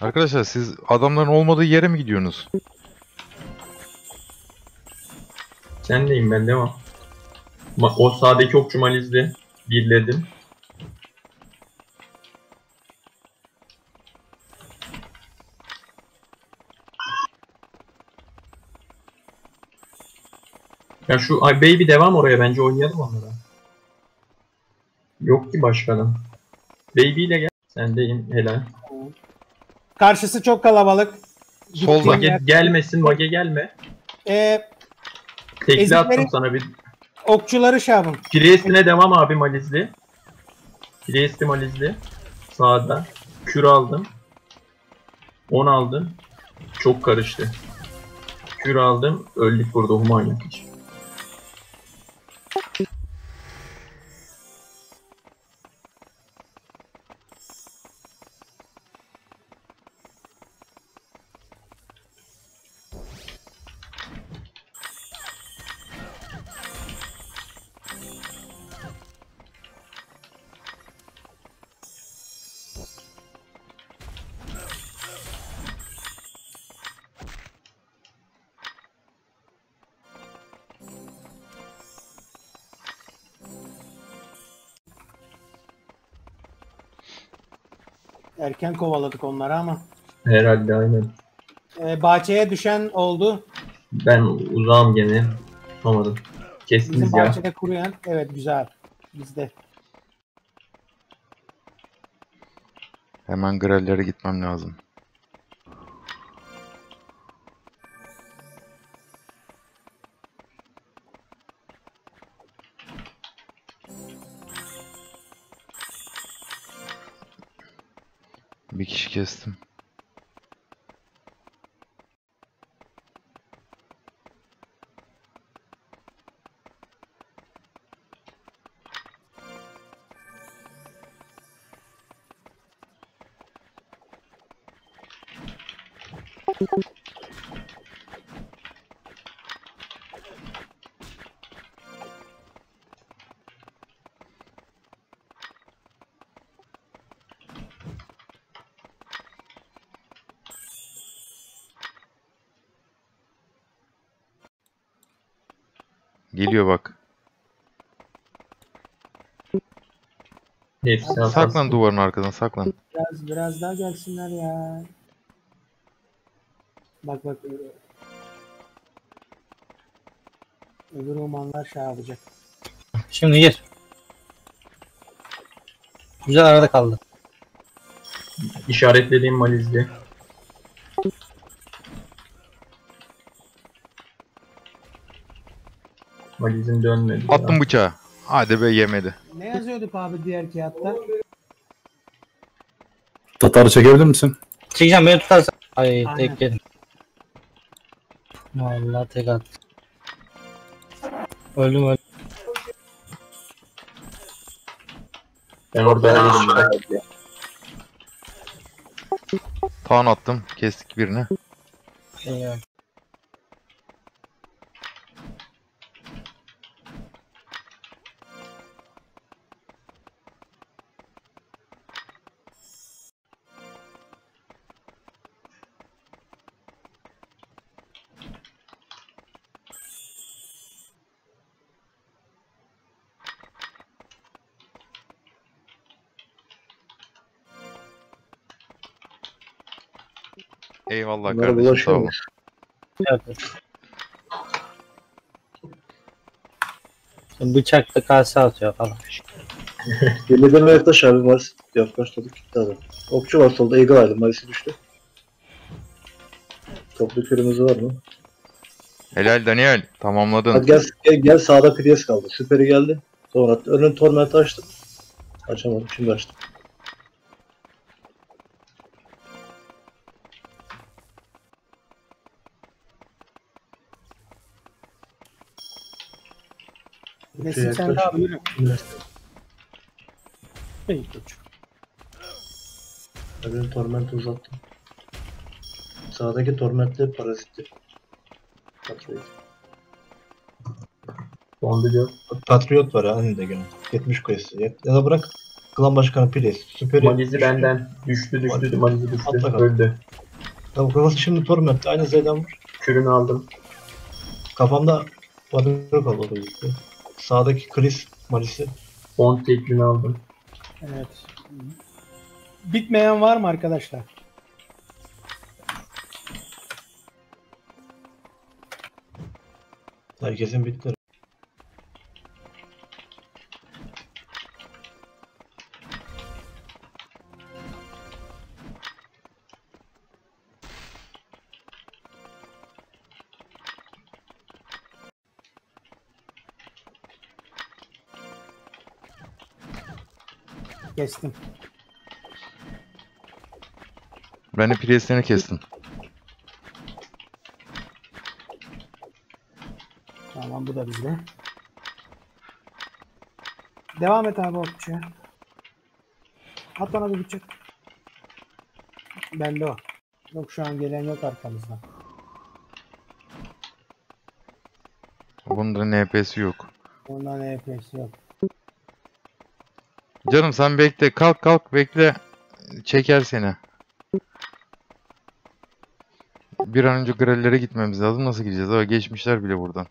Arkadaşlar siz adamların olmadığı yere mi gidiyorsunuz? Sendeyim ben, devam. O sağdaki okçu malizli. Birledim. Ya şu baby devam oraya, bence oynayalım onlara. Yok ki başkanım. Baby ile gel. Sendeyim, helal. Karşısı çok kalabalık. Solda gelmesin, vage gelme. Tekli attım sana bir. Okçuları şey yapın. Priest'ine devam abi malizli. Priest'i malizli. Sağda. Kür aldım. 10 aldım. Çok karıştı. Kür aldım. Öldük burada. Human yapıcı. Erken kovaladık onları ama. Herhalde aynen. Bahçeye düşen oldu. Ben uzağım gene. Tutamadım. Kestiniz bizim ya. Bizim bahçede kuruyan. Evet güzel. Bizde. Hemen grellere gitmem lazım. Bir kişi kestim. Geliyor bak. Hepsi saklan atarsın. Duvarın arkadan saklan. Biraz daha gelsinler ya. Bak bak. Öbür romanlar şey yapacak. Şimdi gir. Güzel arada kaldı. İşaretlediğim malizli. Malizim dönmedi. Attım ya bıçağı. Hadi be, yemedi. Ne yazıyorduk abi diğer kağıtta? Tatarı çekebilir misin? Çekeceğim, beni tutarsan. Ay tek yedim. Vallahi tek attım. Öldüm öldüm. Ben orada geçtim. Taun attım. Kestik birini. İyi. Eyvallah kardeşim, sağ olun. Evet. Bıçakla kase atıyor falan. Yemeden Mevtaş abi Maris yaklaştırdık, gitti adam. Okçu var solda, Eagle aldı, Maris'i düştü. Toplu kırmızı var mı? Helal Daniel, tamamladın. Hadi gel, gel sağda Priest kaldı, süperi geldi. Sonra önün Torment'i açtım. Açamadım, şimdi açtım. Nesin sen de abi, yürü. İyi koç. Ben tormenti uzattım. Sağdaki tormentli parazitti. Patriot var ya, hani de gene. 70 kuyası. Ya da bırak Klan başkanı Pires. Süperi. Malizi benden. Düştü. Malizi düştü. Öldü. Tavuk şimdi torment. Aynı Z'den vur. Kürünü aldım. Kafamda Badrok aldı. Sağdaki Chris Malizi. 10 teklini aldım. Evet. Bitmeyen var mı arkadaşlar? Herkesin bitti. Kestim. Ben de priyeslerini kestim. Tamam, bu da bizde. Devam et abi okçuya. At bana bir bıçak. Bende o. Yok, şu an gelen yok arkamızda. Bunların HP'si yok. Bunların HP'si yok. Canım sen bekle, kalk bekle, çeker seni. Bir an önce grellere gitmemiz lazım. Nasıl gideceğiz? Aa, geçmişler bile buradan.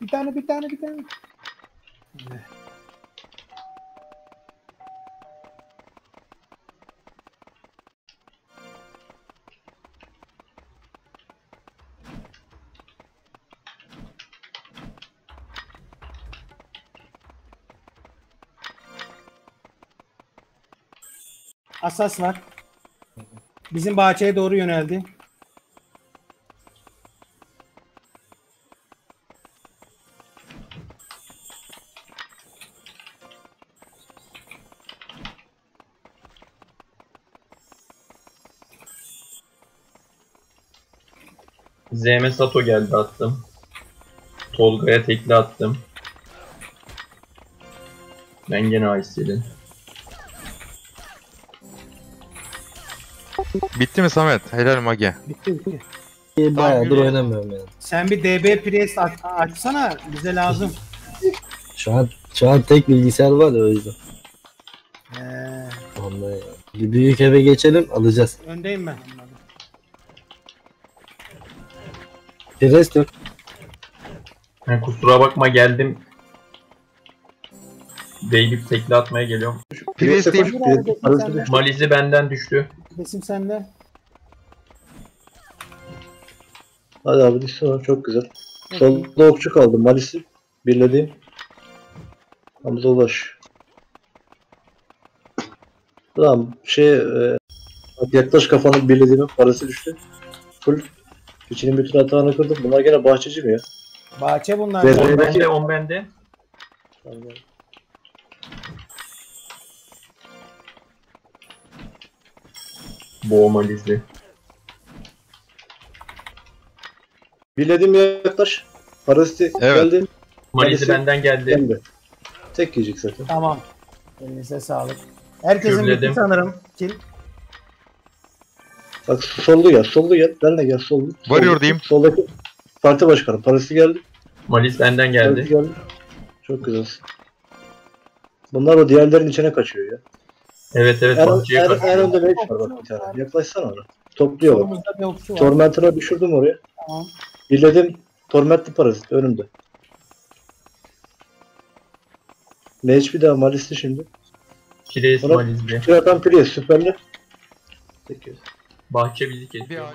Bir tane. Asas var. Bizim bahçeye doğru yöneldi. ZM Sato geldi, attım. Tolga'ya tekli attım. Ben gene AIC'ydim. Bitti mi Samet? Helal Mage. Bitti. Bayağıdır oynamıyorum yani. Sen bir DB Press açsana, bize lazım. Şu an tek bilgisayar var da o yüzden. Vallahi bir büyük eve geçelim, alacağız. Öndeyim ben. Pires yok. Kusura bakma, geldim. Beylip tekli atmaya geliyorum. Pires değil. Malizi benden düştü. Pires'im sende. Hadi abi bir sonra çok güzel. Evet. Solda okçu kaldı. Malizi birlediğim. Hamza ulaş. Tamam yaklaş kafanın birlediğimin parası düştü. Full. İçinin bütün hatanı kırdım. Bunlar gene bahçeci mi ya? Bahçe bunlar. 10 bende. Boğma lizli. Birledim yaklaş. Parasiti evet. Geldi. Malizi benden geldi. Tek yiyecek zaten. Tamam. Elinize sağlık. Herkesin bitti sanırım. Kim? Bak sollu gel, ben de gel sollu. Varıyor diyeyim. Soldaki parti başkanı, parası geldi. Malis benden geldi. Çok güzelsin. Bunlar o diğerlerin içine kaçıyor ya. Evet, bahçeye kaçıyor. En önde mevcut var bak bir tane, yaklaşsana ona. Topluyor bak. Torment'ına düşürdüm oraya. Tamam. Birledim, tormentli parazit önümde. Mecbi daha Malis'li şimdi. Pires Malis'li. Şuradan Pires, süperli. 8. Bahçe bizi kesiyor.